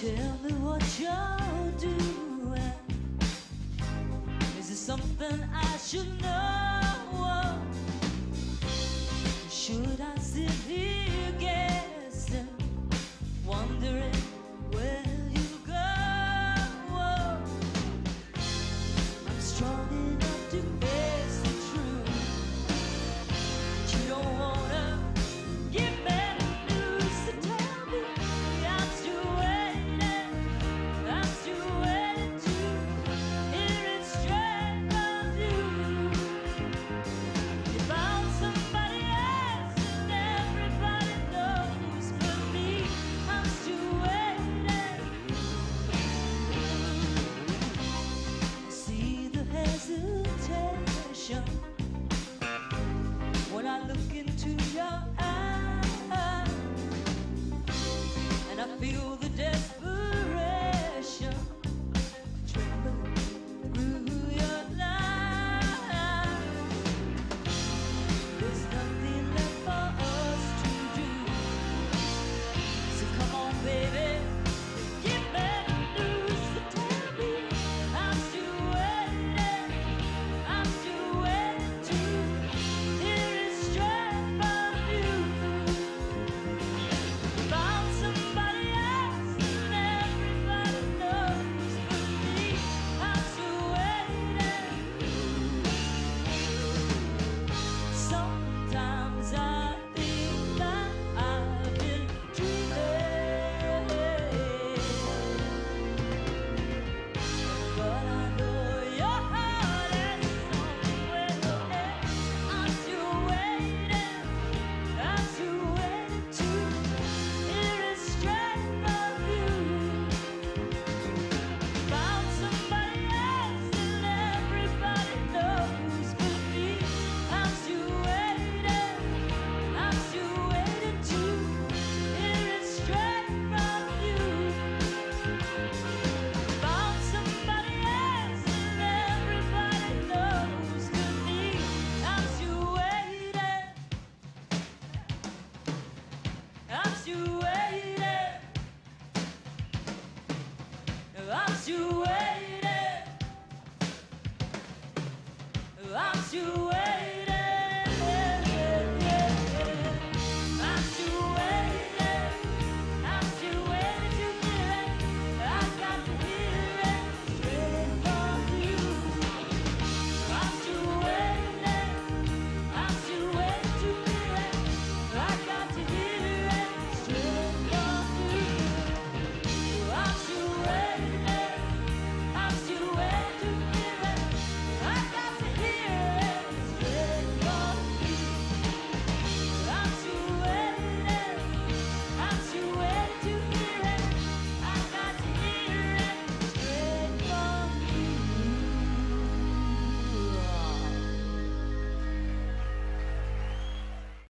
Tell me what you're doing. Is it something I should know?